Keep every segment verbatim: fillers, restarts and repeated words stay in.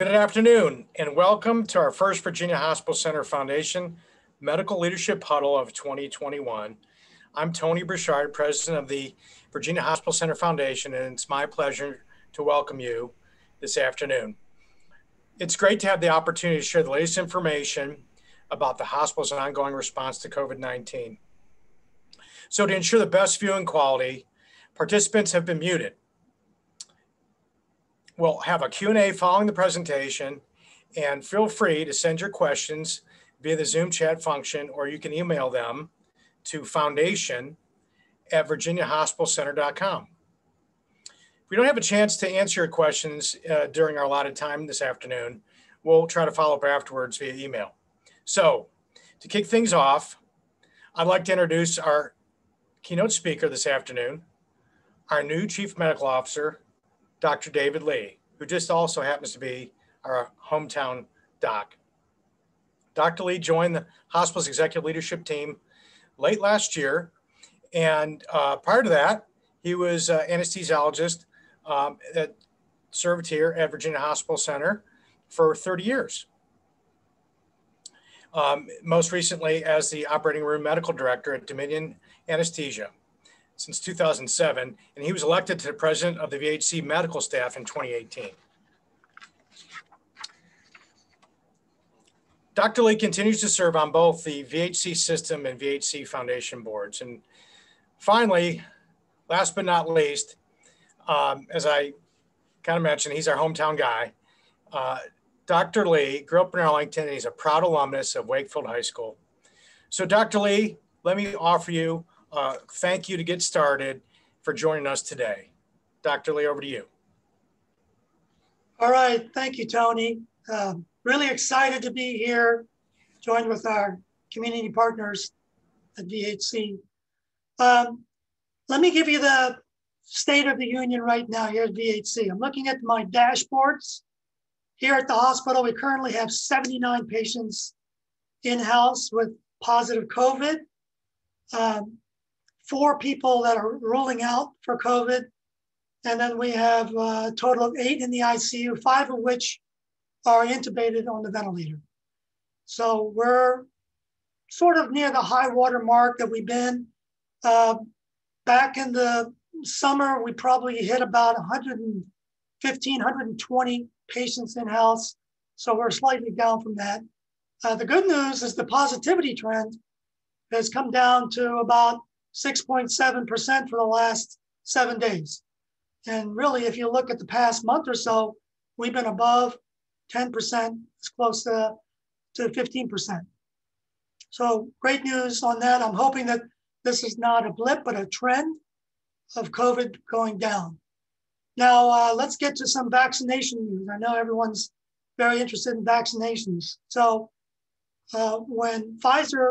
Good afternoon and welcome to our first Virginia Hospital Center Foundation Medical Leadership Huddle of twenty twenty-one. I'm Tony Burchard, President of the Virginia Hospital Center Foundation, and it's my pleasure to welcome you this afternoon. It's great to have the opportunity to share the latest information about the hospital's ongoing response to COVID nineteen. So to ensure the best viewing quality, participants have been muted. We'll have a Q and A following the presentation, and feel free to send your questions via the Zoom chat function, or you can email them to foundation at virginia hospital center dot com. If we don't have a chance to answer your questions uh, during our allotted time this afternoon, we'll try to follow up afterwards via email. So to kick things off, I'd like to introduce our keynote speaker this afternoon, our new Chief Medical Officer, Doctor David Lee, who just also happens to be our hometown doc. Doctor Lee joined the hospital's executive leadership team late last year, and uh, prior to that, he was an anesthesiologist um, that served here at Virginia Hospital Center for thirty years. Um, most recently as the operating room medical director at Dominion Anesthesia since two thousand seven, and he was elected to the president of the V H C medical staff in twenty eighteen. Doctor Lee continues to serve on both the V H C system and V H C foundation boards. And finally, last but not least, um, as I kind of mentioned, he's our hometown guy. Uh, Doctor Lee grew up in Arlington, and he's a proud alumnus of Wakefield High School. So Doctor Lee, let me offer you Uh, thank you to get started for joining us today. Doctor Lee, over to you. All right, thank you, Tony. Uh, really excited to be here, joined with our community partners at V H C. Um, let me give you the state of the union right now here at V H C. I'm looking at my dashboards. Here at the hospital, we currently have seventy-nine patients in-house with positive COVID. Um, four people that are ruling out for COVID. And then we have a total of eight in the I C U, five of which are intubated on the ventilator. So we're sort of near the high water mark that we've been. Uh, back in the summer, we probably hit about one hundred fifteen, one hundred twenty patients in-house. So we're slightly down from that. Uh, the good news is the positivity trend has come down to about six point seven percent for the last seven days. And really, if you look at the past month or so, we've been above ten percent, it's close to, to fifteen percent. So great news on that. I'm hoping that this is not a blip, but a trend of COVID going down. Now, uh, let's get to some vaccination news. I know everyone's very interested in vaccinations. So uh, when Pfizer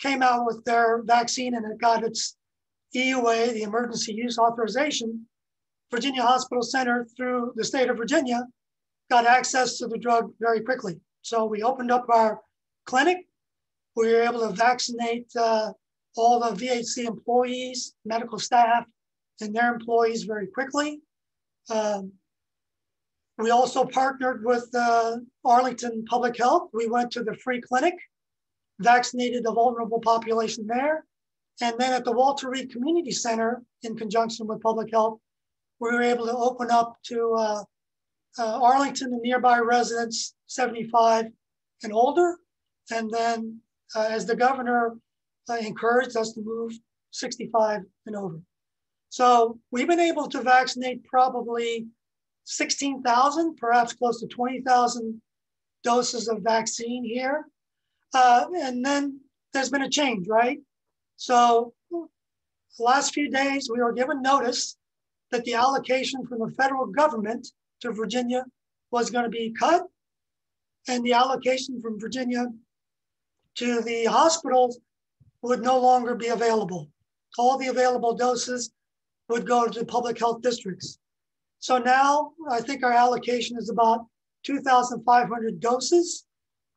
came out with their vaccine and it got its E U A, the emergency use authorization, Virginia Hospital Center through the state of Virginia got access to the drug very quickly. So we opened up our clinic. We were able to vaccinate uh, all the V H C employees, medical staff, and their employees very quickly. Um, we also partnered with uh, Arlington Public Health. We went to the free clinic, vaccinated a vulnerable population there. And then at the Walter Reed Community Center, in conjunction with public health, we were able to open up to uh, uh, Arlington and nearby residents, seventy-five and older. And then uh, as the governor uh, encouraged us to move sixty-five and over. So we've been able to vaccinate probably sixteen thousand, perhaps close to twenty thousand doses of vaccine here. Uh, and then there's been a change, right? So the last few days, we were given notice that the allocation from the federal government to Virginia was going to be cut. And the allocation from Virginia to the hospitals would no longer be available. All the available doses would go to the public health districts. So now I think our allocation is about two thousand five hundred doses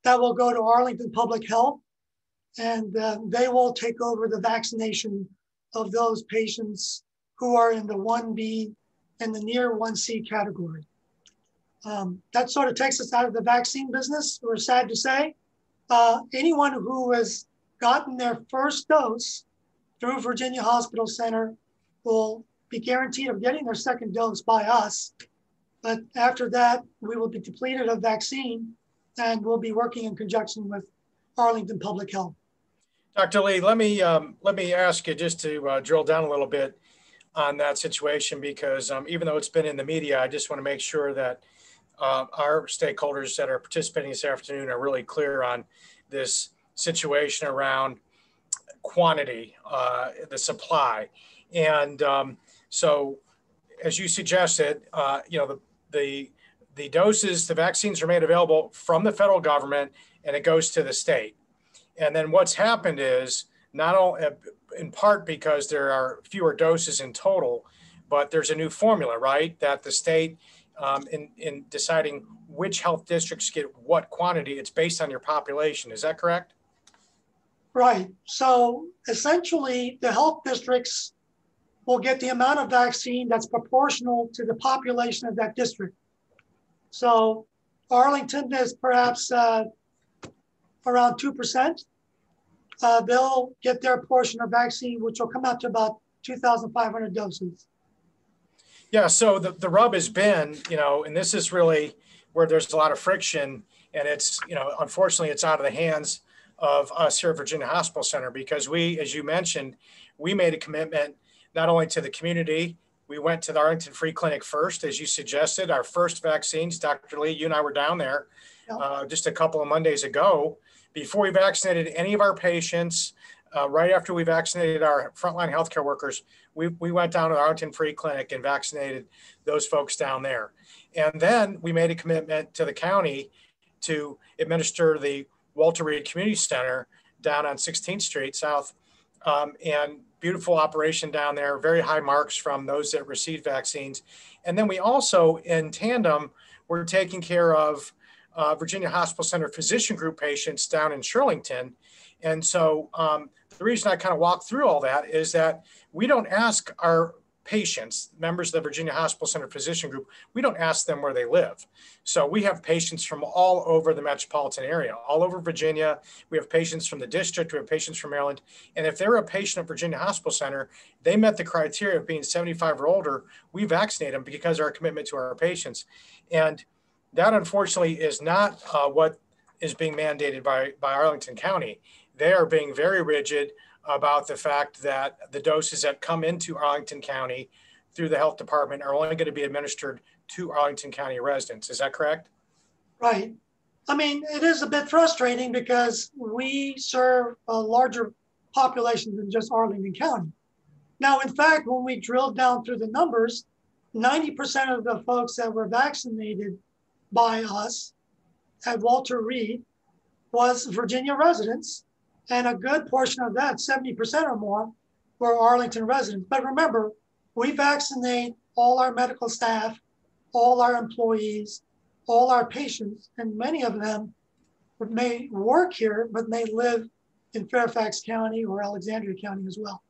that will go to Arlington Public Health, and uh, they will take over the vaccination of those patients who are in the one B and the near one C category. Um, that sort of takes us out of the vaccine business, we're sad to say. Uh, anyone who has gotten their first dose through Virginia Hospital Center will be guaranteed of getting their second dose by us. But after that, we will be depleted of vaccine and we'll be working in conjunction with Arlington Public Health. Doctor Lee, let me, um, let me ask you just to uh, drill down a little bit on that situation, because um, even though it's been in the media, I just want to make sure that uh, our stakeholders that are participating this afternoon are really clear on this situation around quantity, uh, the supply. And um, so, as you suggested, uh, you know, the, the, the doses, the vaccines are made available from the federal government and it goes to the state. And then what's happened is not only in part because there are fewer doses in total, but there's a new formula, right? That the state um, in, in deciding which health districts get what quantity, it's based on your population. Is that correct? Right. So essentially the health districts will get the amount of vaccine that's proportional to the population of that district. So Arlington is perhaps uh, around two percent. Uh, they'll get their portion of vaccine, which will come out to about two thousand five hundred doses. Yeah, so the, the rub has been, you know, and this is really where there's a lot of friction, and it's, you know, unfortunately it's out of the hands of us here at Virginia Hospital Center, because we, as you mentioned, we made a commitment not only to the community. We went to the Arlington Free Clinic first, as you suggested, our first vaccines. Doctor Lee, you and I were down there yep. uh, just a couple of Mondays ago before we vaccinated any of our patients. Uh, right after we vaccinated our frontline healthcare workers, we, we went down to the Arlington Free Clinic and vaccinated those folks down there. And then we made a commitment to the county to administer the Walter Reed Community Center down on sixteenth street South, um, and beautiful operation down there, very high marks from those that received vaccines. And then we also, in tandem, were taking care of uh, Virginia Hospital Center Physician Group patients down in Shirlington. And so um, the reason I kind of walk through all that is that we don't ask our patients, members of the Virginia Hospital Center Physician Group, we don't ask them where they live. So we have patients from all over the metropolitan area, all over Virginia. We have patients from the district, we have patients from Maryland. And if they're a patient of Virginia Hospital Center, they met the criteria of being seventy-five or older, we vaccinate them because of our commitment to our patients. And that unfortunately is not uh, what is being mandated by, by Arlington County. They are being very rigid about the fact that the doses that come into Arlington County through the health department are only going to be administered to Arlington County residents. Is that correct? Right. I mean, it is a bit frustrating because we serve a larger population than just Arlington County. Now, in fact, when we drilled down through the numbers, ninety percent of the folks that were vaccinated by us at Walter Reed was Virginia residents. And a good portion of that, seventy percent or more, were Arlington residents. But remember, we vaccinate all our medical staff, all our employees, all our patients, and many of them may work here, but may live in Fairfax County or Alexandria County as well.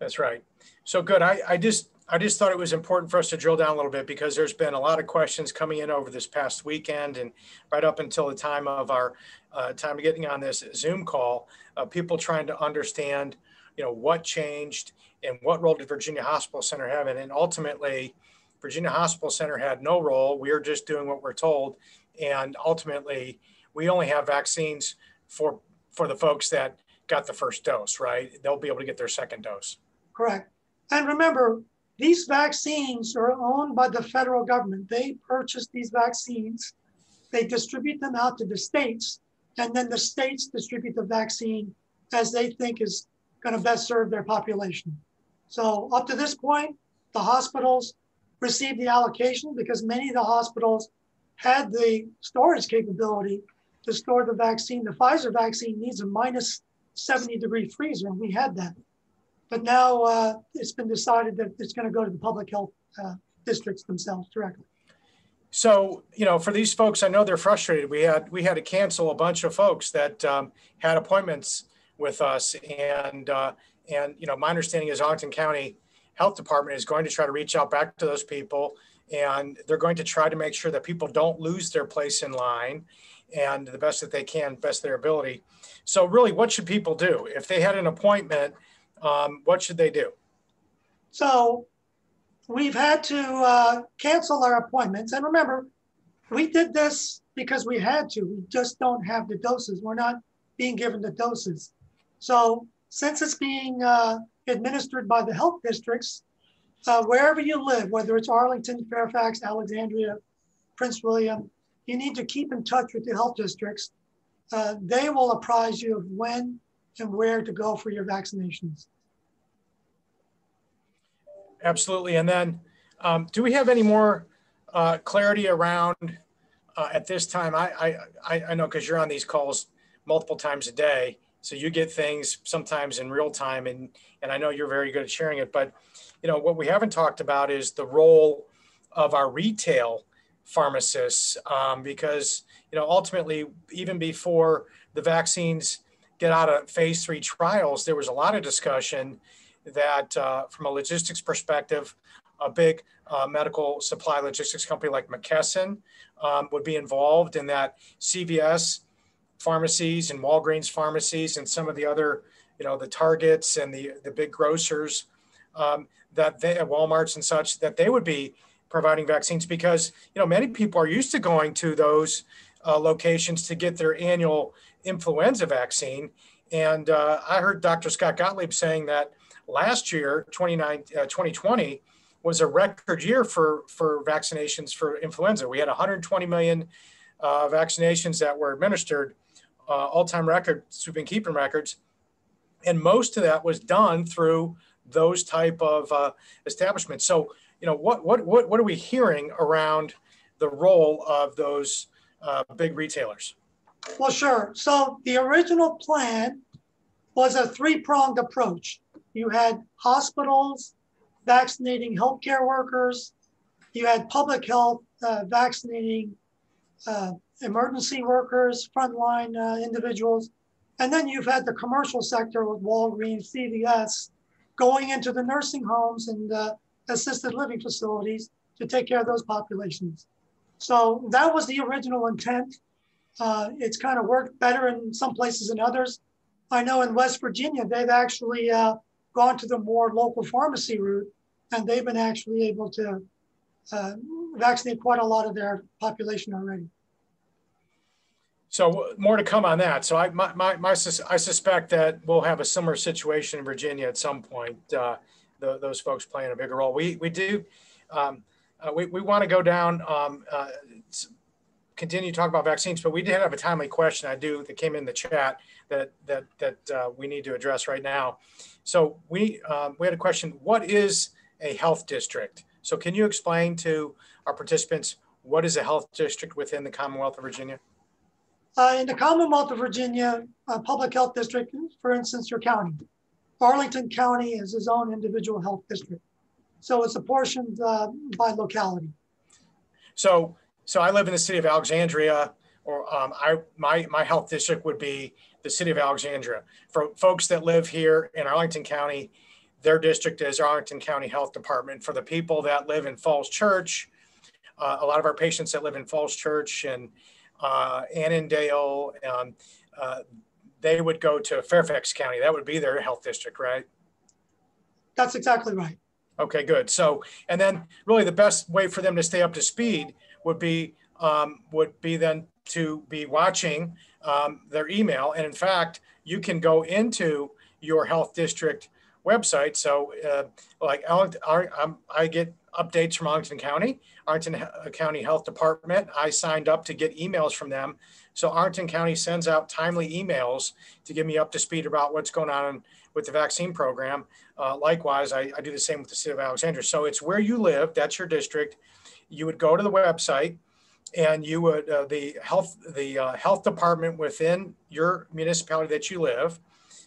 That's right. So good. I, I just I just thought it was important for us to drill down a little bit because there's been a lot of questions coming in over this past weekend and right up until the time of our uh, time of getting on this Zoom call, uh, people trying to understand, you know, what changed and what role did Virginia Hospital Center have? And, and ultimately, Virginia Hospital Center had no role. We are just doing what we're told. And ultimately, we only have vaccines for, for the folks that got the first dose, right? They'll be able to get their second dose. Correct. And remember, these vaccines are owned by the federal government. They purchase these vaccines, they distribute them out to the states, and then the states distribute the vaccine as they think is going to best serve their population. So up to this point, the hospitals received the allocation because many of the hospitals had the storage capability to store the vaccine. The Pfizer vaccine needs a minus seventy degree freezer, and we had that. But now uh, it's been decided that it's going to go to the public health uh, districts themselves directly. So, you know, for these folks, I know they're frustrated. We had we had to cancel a bunch of folks that um, had appointments with us, and uh, and you know, my understanding is Arlington County Health Department is going to try to reach out back to those people and they're going to try to make sure that people don't lose their place in line, and the best that they can, best their ability. So really, what should people do? If they had an appointment, um, what should they do? So we've had to uh, cancel our appointments. And remember, we did this because we had to. We just don't have the doses. We're not being given the doses. So since it's being uh, administered by the health districts, uh, wherever you live, whether it's Arlington, Fairfax, Alexandria, Prince William, you need to keep in touch with the health districts. Uh, they will apprise you of when and where to go for your vaccinations. Absolutely. And then um, do we have any more uh, clarity around uh, at this time? I, I, I know, because you're on these calls multiple times a day, so you get things sometimes in real time, and, and I know you're very good at sharing it, but you know what we haven't talked about is the role of our retail pharmacists, um, because you know ultimately, even before the vaccines get out of phase three trials, there was a lot of discussion that uh, from a logistics perspective, a big uh, medical supply logistics company like McKesson um, would be involved, in that C V S pharmacies and Walgreens pharmacies and some of the other, you know, the Targets and the, the big grocers um, that they, at Walmarts and such, that they would be providing vaccines, because you know many people are used to going to those uh, locations to get their annual influenza vaccine. And uh, I heard Doctor Scott Gottlieb saying that last year, twenty twenty, was a record year for, for vaccinations for influenza. We had one hundred twenty million uh, vaccinations that were administered, uh, all-time record, we've been keeping records. And most of that was done through those type of uh, establishments. So you know, what, what, what, what are we hearing around the role of those uh, big retailers? Well, sure. So the original plan was a three-pronged approach. You had hospitals vaccinating healthcare workers. You had public health uh, vaccinating uh, emergency workers, frontline uh, individuals. And then you've had the commercial sector with Walgreens, C V S, going into the nursing homes and uh, assisted living facilities to take care of those populations. So that was the original intent. Uh, it's kind of worked better in some places than others. I know in West Virginia, they've actually uh, gone to the more local pharmacy route, and they've been actually able to uh, vaccinate quite a lot of their population already. So more to come on that. So I, my, my, my sus I suspect that we'll have a similar situation in Virginia at some point. Uh, The, those folks playing a bigger role. We, we do, um, uh, we, we want to go down, um, uh, continue to talk about vaccines, but we did have a timely question I do that came in the chat that, that, that uh, we need to address right now. So we, um, we had a question, what is a health district? So can you explain to our participants, what is a health district within the Commonwealth of Virginia? Uh, in the Commonwealth of Virginia, a public health district, for instance, your county. Arlington County is his own individual health district. So it's apportioned uh, by locality. So, so I live in the city of Alexandria, or um, I, my, my health district would be the city of Alexandria. For folks that live here in Arlington County, their district is Arlington County Health Department. For the people that live in Falls Church, uh, a lot of our patients that live in Falls Church and uh, Annandale, um, uh, they would go to Fairfax County. That would be their health district, right? That's exactly right. Okay, good. So, and then really the best way for them to stay up to speed would be um, would be then to be watching um, their email. And in fact, you can go into your health district website. So uh, like I get updates from Arlington County, Arlington County Health Department. I signed up to get emails from them. So Arlington County sends out timely emails to get me up to speed about what's going on with the vaccine program. Uh, likewise, I, I do the same with the city of Alexandria. So it's where you live, that's your district. You would go to the website and you would, uh, the health the uh, health department within your municipality that you live.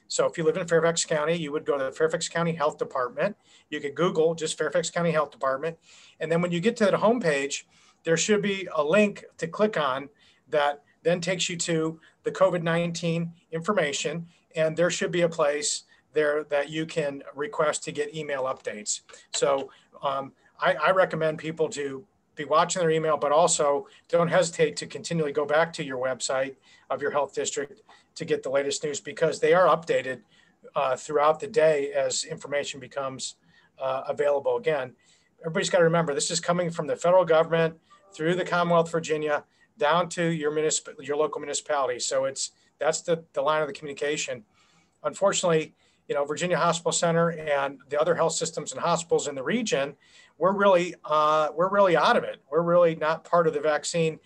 So if you live in Fairfax County, you would go to the Fairfax County Health Department. You could Google just Fairfax County Health Department. And then when you get to the homepage, there should be a link to click on that then takes you to the COVID nineteen information, and there should be a place there that you can request to get email updates. So um, I, I recommend people to be watching their email, but also don't hesitate to continually go back to your website of your health district to get the latest news, because they are updated uh, throughout the day as information becomes uh, available. Again, everybody's got to remember, this is coming from the federal government through the Commonwealth of Virginia down to your municipal, your local municipality. So it's that's the, the line of the communication. Unfortunately, you know, Virginia Hospital Center and the other health systems and hospitals in the region, we're really, uh, we're really out of it. We're really not part of the vaccine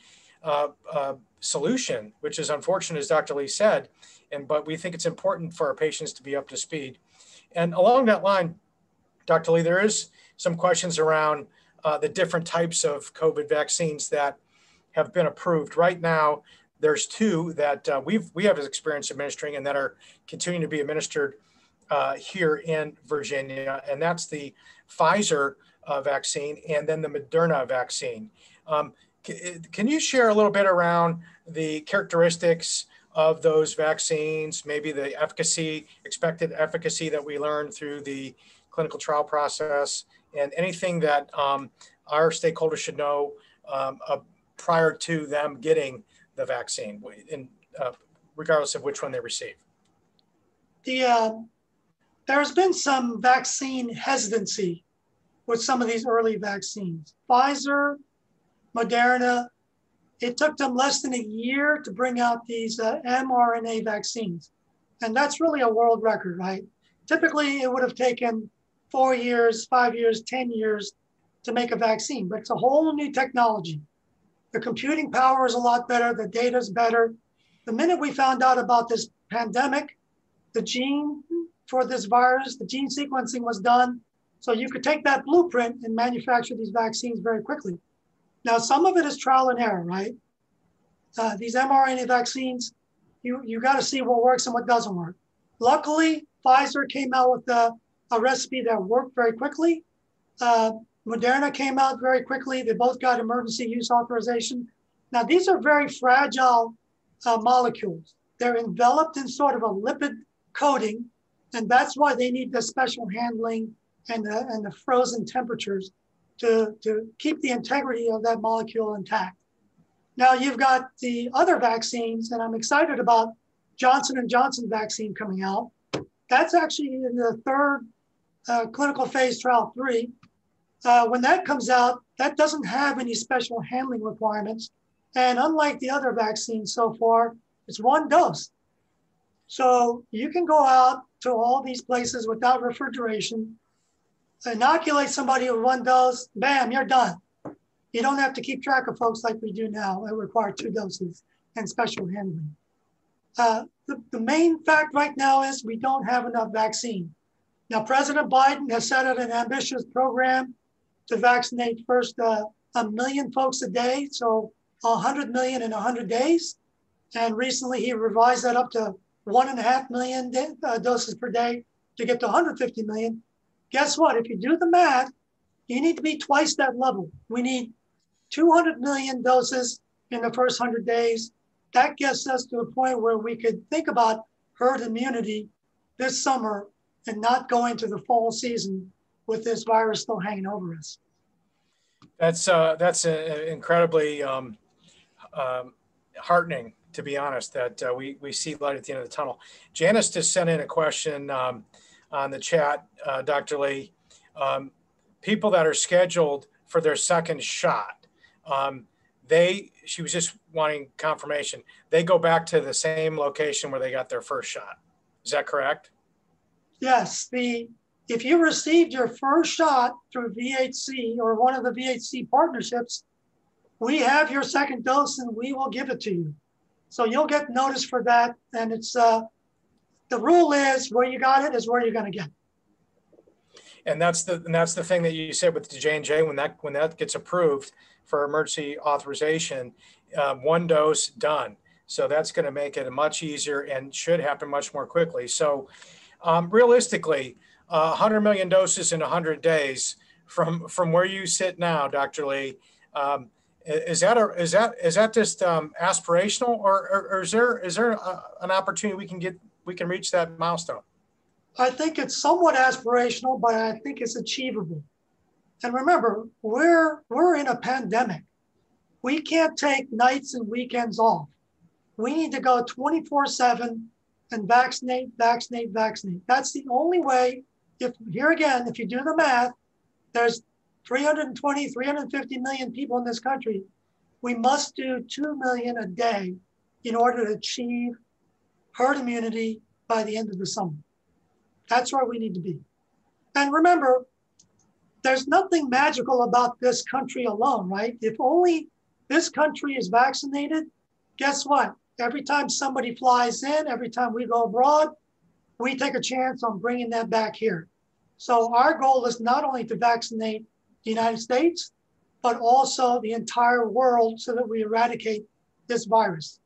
uh, uh, solution, which is unfortunate, as Doctor Lee said, and but we think it's important for our patients to be up to speed. And along that line, Doctor Lee, there is some questions around uh, the different types of COVID vaccines that have been approved. Right now, there's two that uh, we've, we have experience administering and that are continuing to be administered Uh, here in Virginia, and that's the Pfizer uh, vaccine and then the Moderna vaccine. Um, can you share a little bit around the characteristics of those vaccines, maybe the efficacy, expected efficacy that we learned through the clinical trial process, and anything that um, our stakeholders should know um, uh, prior to them getting the vaccine, in, uh, regardless of which one they receive? The uh... There's been some vaccine hesitancy with some of these early vaccines. Pfizer, Moderna, it took them less than a year to bring out these uh, mRNA vaccines. And that's really a world record, right? Typically, it would have taken four years, five years, ten years to make a vaccine, but it's a whole new technology. The computing power is a lot better, the data's better. The minute we found out about this pandemic, the gene for this virus, the gene sequencing was done. So you could take that blueprint and manufacture these vaccines very quickly. Now, some of it is trial and error, right? Uh, these mRNA vaccines, you, you gotta see what works and what doesn't work. Luckily, Pfizer came out with a, a recipe that worked very quickly. Uh, Moderna came out very quickly. They both got emergency use authorization. Now, these are very fragile uh, molecules. They're enveloped in sort of a lipid coating, and that's why they need the special handling and the, and the frozen temperatures to, to keep the integrity of that molecule intact. Now you've got the other vaccines, and I'm excited about Johnson and Johnson vaccine coming out. That's actually in the third uh, clinical phase trial three. Uh, when that comes out, that doesn't have any special handling requirements. And unlike the other vaccines so far, it's one dose. So you can go out to all these places without refrigeration, inoculate somebody with one dose, bam, you're done. You don't have to keep track of folks like we do now. It requires two doses and special handling. Uh, the, the main fact right now is we don't have enough vaccine. Now, President Biden has set out an ambitious program to vaccinate first uh, a million folks a day, so one hundred million in one hundred days. And recently he revised that up to one and a half million doses per day to get to one hundred fifty million. Guess what? If you do the math, you need to be twice that level. We need two hundred million doses in the first one hundred days. That gets us to a point where we could think about herd immunity this summer and not go into the fall season with this virus still hanging over us. That's, uh, that's a, incredibly um, um, heartening, to be honest, that uh, we, we see light at the end of the tunnel. Janice just sent in a question um, on the chat, uh, Doctor Lee. Um, people that are scheduled for their second shot, um, they, she was just wanting confirmation, they go back to the same location where they got their first shot. Is that correct? Yes. The, if you received your first shot through V H C or one of the V H C partnerships, we have your second dose and we will give it to you. So you'll get notice for that. And it's uh, the rule is where you got it is where you're going to get it. And that's the and that's the thing that you said with the J and J, when that when that gets approved for emergency authorization, um, one dose done. So that's going to make it much easier and should happen much more quickly. So um, realistically, uh, one hundred million doses in one hundred days from from where you sit now, Doctor Lee. Um, Is that a, is that is that just um, aspirational, or, or, or is there is there a, an opportunity we can get we can reach that milestone? I think it's somewhat aspirational, but I think it's achievable. And remember, we're, we're in a pandemic. We can't take nights and weekends off. We need to go twenty-four seven and vaccinate, vaccinate, vaccinate. That's the only way. If here again, if you do the math, there's three hundred twenty, three hundred fifty million people in this country. We must do two million a day in order to achieve herd immunity by the end of the summer. That's where we need to be. And remember, there's nothing magical about this country alone, right? If only this country is vaccinated, guess what? Every time somebody flies in, every time we go abroad, we take a chance on bringing that back here. So our goal is not only to vaccinate the United States, but also the entire world so that we eradicate this virus.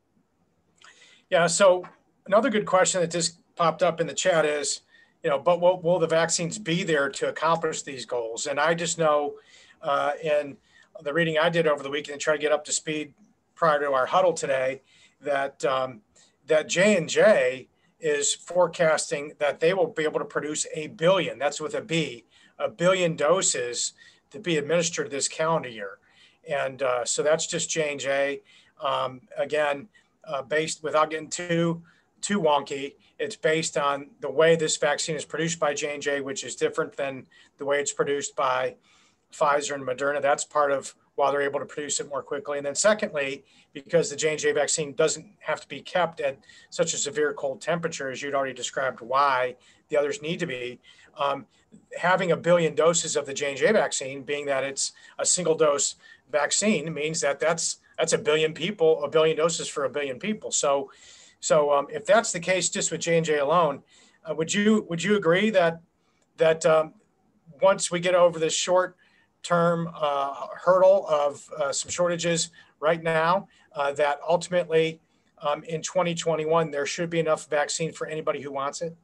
Yeah, so another good question that just popped up in the chat is, you know, but will, will the vaccines be there to accomplish these goals? And I just know uh, in the reading I did over the weekend, trying to get up to speed prior to our huddle today, that um, that J and J is forecasting that they will be able to produce a billion, that's with a B, a billion doses to be administered this calendar year. And uh, so that's just J and J. Um, again, uh, based, without getting too, too wonky, it's based on the way this vaccine is produced by J and J, which is different than the way it's produced by Pfizer and Moderna. That's part of why they're able to produce it more quickly. And then secondly, because the J and J vaccine doesn't have to be kept at such a severe cold temperature, as you'd already described why the others need to be, um, having a billion doses of the J and J vaccine, being that it's a single dose vaccine, means that that's, that's a billion people, a billion doses for a billion people. So So um, if that's the case, just with J and J alone, uh, would you would you agree that that um, once we get over this short-term uh, hurdle of uh, some shortages right now, uh, that ultimately um, in twenty twenty-one there should be enough vaccine for anybody who wants it?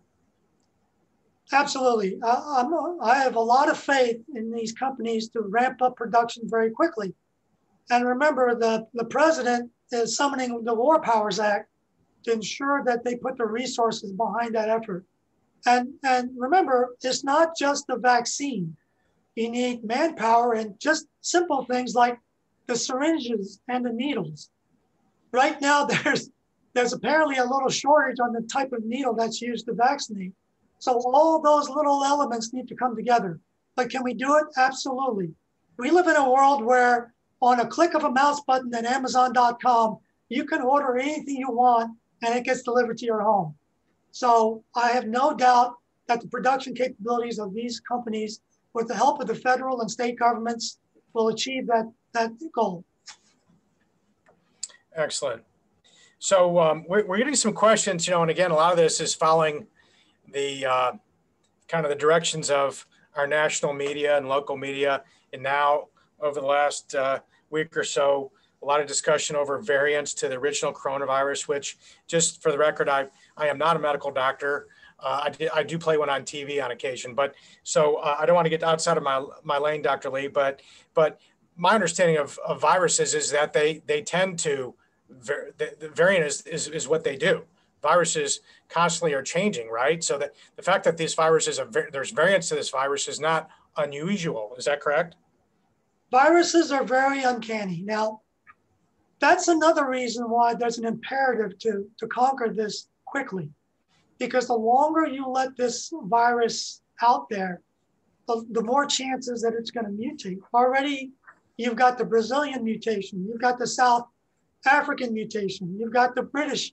Absolutely. Uh, I'm a, I have a lot of faith in these companies to ramp up production very quickly. And remember, the the president is summoning the War Powers Act to ensure that they put the resources behind that effort. And, and remember, it's not just the vaccine. You need manpower and just simple things like the syringes and the needles. Right now, there's, there's apparently a little shortage on the type of needle that's used to vaccinate. So all those little elements need to come together. But can we do it? Absolutely. We live in a world where on a click of a mouse button at Amazon dot com, you can order anything you want and it gets delivered to your home. So I have no doubt that the production capabilities of these companies, with the help of the federal and state governments, will achieve that, that goal. Excellent. So um, we're, we're getting some questions, you know, and again, a lot of this is following the uh, kind of the directions of our national media and local media. And now over the last uh, week or so, a lot of discussion over variants to the original coronavirus, which, just for the record, I, I am not a medical doctor. Uh, I, did, I do play one on T V on occasion, but so uh, I don't want to get outside of my, my lane, Doctor Lee, but but my understanding of, of viruses is that they, they tend to, the, the variant is, is, is what they do. Viruses constantly are changing, right? So that the fact that these viruses, are, there's variants to this virus is not unusual. Is that correct? Viruses are very uncanny. Now, that's another reason why there's an imperative to, to conquer this quickly, because the longer you let this virus out there, the, the more chances that it's going to mutate. Already, you've got the Brazilian mutation, you've got the South African mutation, you've got the British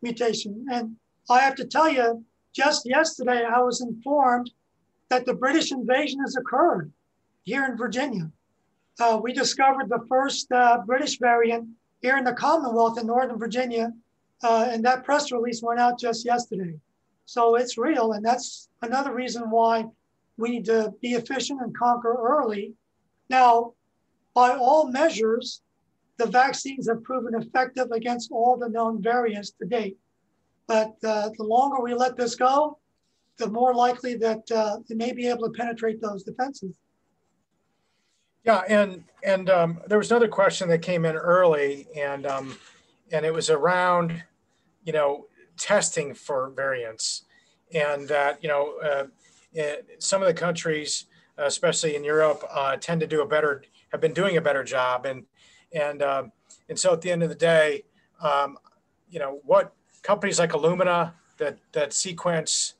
mutation. And I have to tell you, just yesterday, I was informed that the British invasion has occurred here in Virginia. Uh, we discovered the first uh, British variant here in the Commonwealth in Northern Virginia, uh, and that press release went out just yesterday. So it's real, and that's another reason why we need to be efficient and conquer early. Now, by all measures, the vaccines have proven effective against all the known variants to date. But uh, the longer we let this go, the more likely that uh, they may be able to penetrate those defenses. Yeah, and and um, there was another question that came in early, and um, and it was around, you know, testing for variants, and that you know, uh, some of the countries especially in Europe, uh, tend to do a better, have been doing a better job. And, and, um, and so at the end of the day, um, you know, what companies like Illumina that, that sequence,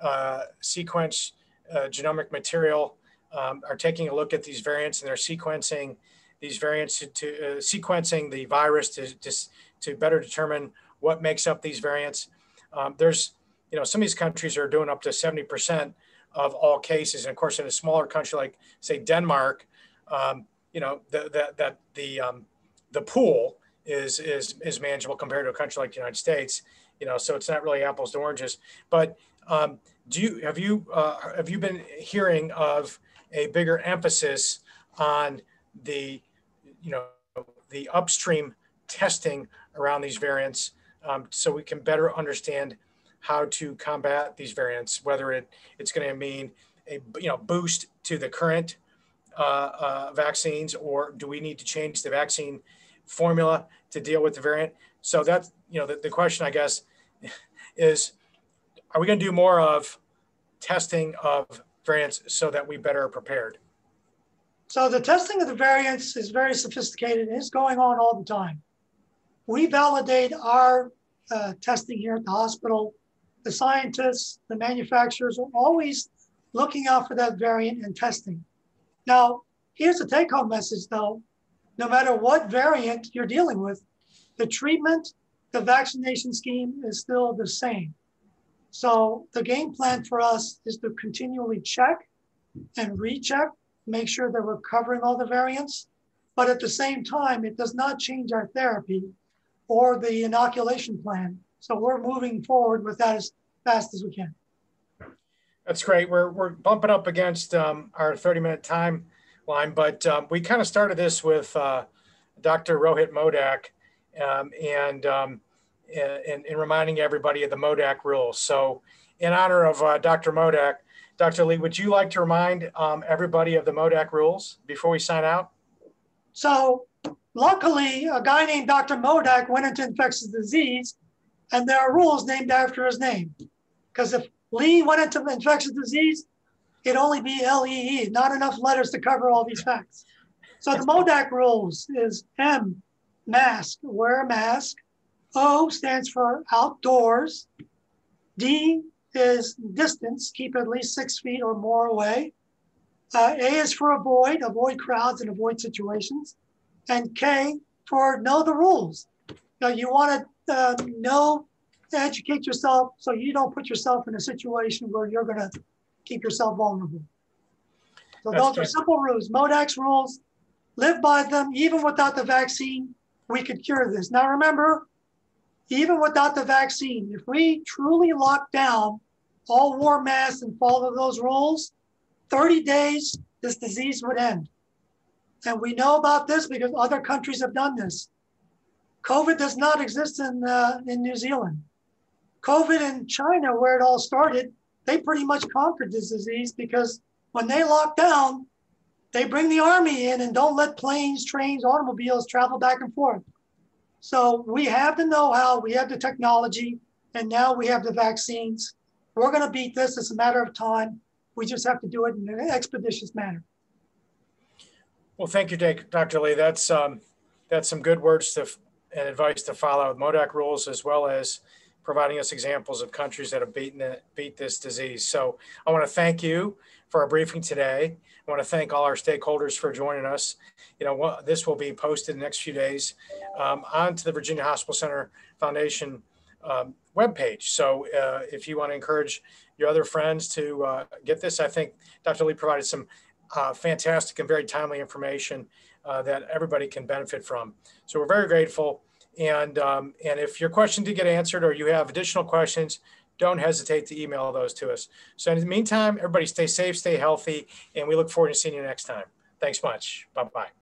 uh, sequence uh, genomic material um, are taking a look at these variants, and they're sequencing these variants to, to uh, sequencing the virus to, to, to better determine what makes up these variants. Um, there's, you know, some of these countries are doing up to seventy percent of all cases. And of course, in a smaller country like, say, Denmark, um, you know, that the, the, the, um, the pool is, is, is manageable compared to a country like the United States, you know, so it's not really apples to oranges. But um, do you, have you, uh, have you been hearing of a bigger emphasis on the, you know, the upstream testing around these variants, um, so we can better understand how to combat these variants, whether it, it's going to mean a you know boost to the current uh, uh, vaccines, or do we need to change the vaccine formula to deal with the variant? So that's, you know, the, the question, I guess, is, are we going to do more of testing of variants so that we better are prepared? So the testing of the variants is very sophisticated and it's going on all the time. We validate our uh, testing here at the hospital. The scientists, the manufacturers are always looking out for that variant and testing. Now, here's a take-home message though. No matter what variant you're dealing with, the treatment, the vaccination scheme is still the same. So the game plan for us is to continually check and recheck, make sure that we're covering all the variants, but at the same time, it does not change our therapy or the inoculation plan. So we're moving forward with that as fast as we can. That's great. We're, we're bumping up against um, our thirty minute time line, but um, we kind of started this with uh, Doctor Rohit Modak um, and, um, and, and reminding everybody of the Modak rules. So in honor of uh, Doctor Modak, Doctor Lee, would you like to remind um, everybody of the Modak rules before we sign out? So luckily, a guy named Doctor Modak went into infectious disease, and there are rules named after his name. Because if Lee went into infectious disease, it'd only be L E E, not enough letters to cover all these facts. So the Modak rules is M, mask, wear a mask. O stands for outdoors. D is distance, keep at least six feet or more away. Uh, A is for avoid, avoid crowds and avoid situations. And K for know the rules. Now you want to uh, know, educate yourself so you don't put yourself in a situation where you're going to keep yourself vulnerable. So That's those true. are simple rules, Modak's rules. Live by them. Even without the vaccine, we could cure this. Now remember, even without the vaccine, if we truly lock down, all wore masks and follow those rules, thirty days, this disease would end. And we know about this because other countries have done this. COVID does not exist in, uh, in New Zealand. COVID in China, where it all started, they pretty much conquered this disease because when they lock down, they bring the army in and don't let planes, trains, automobiles travel back and forth. So we have the know-how, we have the technology, and now we have the vaccines. We're going to beat this. It's a matter of time. We just have to do it in an expeditious manner. Well, thank you, Doctor Lee. That's um, that's some good words to and advice to follow. Modak rules, as well as providing us examples of countries that have beaten it, beat this disease. So I want to thank you for our briefing today. I want to thank all our stakeholders for joining us. You know, this will be posted in the next few days um, onto the Virginia Hospital Center Foundation um, webpage. So uh, if you want to encourage your other friends to uh, get this, I think Doctor Lee provided some uh, fantastic and very timely information uh, that everybody can benefit from. So we're very grateful. And, um, and if your question did get answered or you have additional questions, don't hesitate to email those to us. So in the meantime, everybody stay safe, stay healthy, and we look forward to seeing you next time. Thanks much. Bye-bye.